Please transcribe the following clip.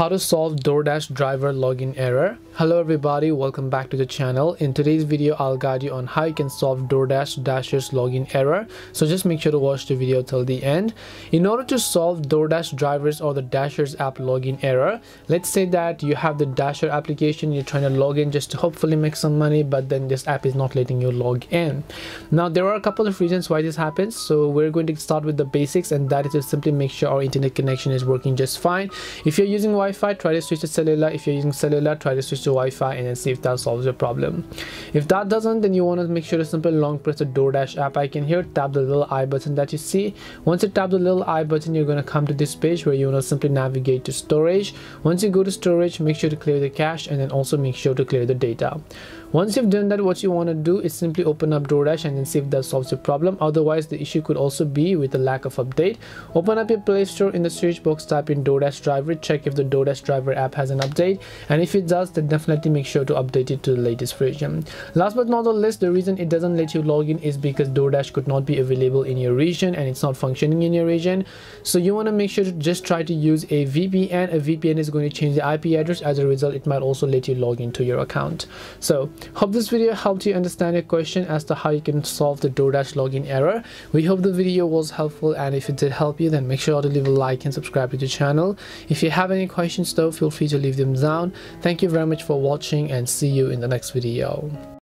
How to solve DoorDash driver login error. Hello everybody, welcome back to the channel. In today's video I'll guide you on how you can solve DoorDash Dasher's login error, so just make sure to watch the video till the end. In order to solve DoorDash drivers or the Dasher's app login error, let's say that you have the Dasher application, you're trying to log in just to hopefully make some money, but then this app is not letting you log in. Now there are a couple of reasons why this happens, so we're going to start with the basics, and that is to simply make sure our internet connection is working just fine. If you're using Wi-Fi, try to switch to cellular. If you're using cellular, try to switch to Wi-Fi and then see if that solves your problem. If that doesn't, then you want to make sure to simply long press the DoorDash app icon here, tap the little I button that you see. Once you tap the little I button, you're going to come to this page where you want to simply navigate to storage. Once you go to storage, make sure to clear the cache and then also make sure to clear the data. Once you've done that, what you want to do is simply open up DoorDash and then see if that solves your problem. Otherwise, the issue could also be with the lack of update. Open up your Play Store, in the search box type in DoorDash driver, check if the DoorDash driver app has an update, and if it does, then definitely make sure to update it to the latest version. Last but not the least, the reason it doesn't let you log in is because DoorDash could not be available in your region and it's not functioning in your region, so you want to make sure to just try to use a VPN. A VPN is going to change the IP address, as a result it might also let you log into your account. So hope this video helped you understand your question as to how you can solve the DoorDash login error. We hope the video was helpful, and if it did help you, then make sure to leave a like and subscribe to the channel. If you have any questions though, feel free to leave them down. Thank you very much for watching and see you in the next video.